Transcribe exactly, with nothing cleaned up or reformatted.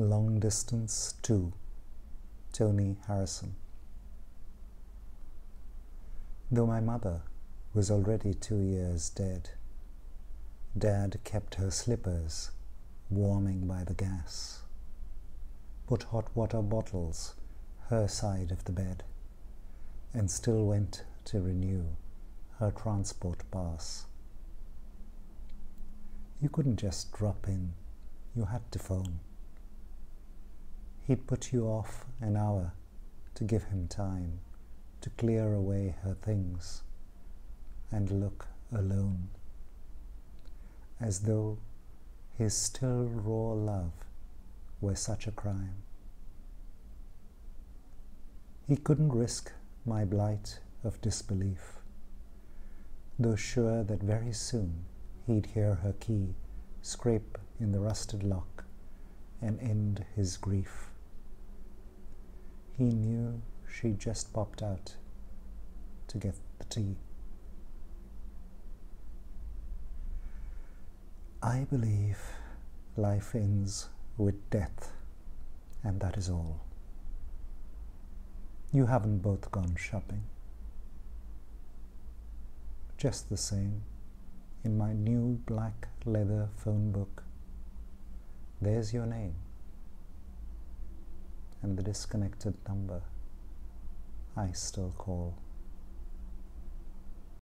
Long Distance two, Tony Harrison. Though my mother was already two years dead, Dad kept her slippers warming by the gas, put hot water bottles her side of the bed, and still went to renew her transport pass. You couldn't just drop in, you had to phone. He'd put you off an hour to give him time to clear away her things and look alone, as though his still raw love were such a crime. He couldn't risk my blight of disbelief, though sure that very soon he'd hear her key scrape in the rusted lock and end his grief. He knew she just popped out to get the tea. I believe life ends with death, and that is all. You haven't both gone shopping. Just the same, in my new black leather phone book, there's your name and the disconnected number I still call.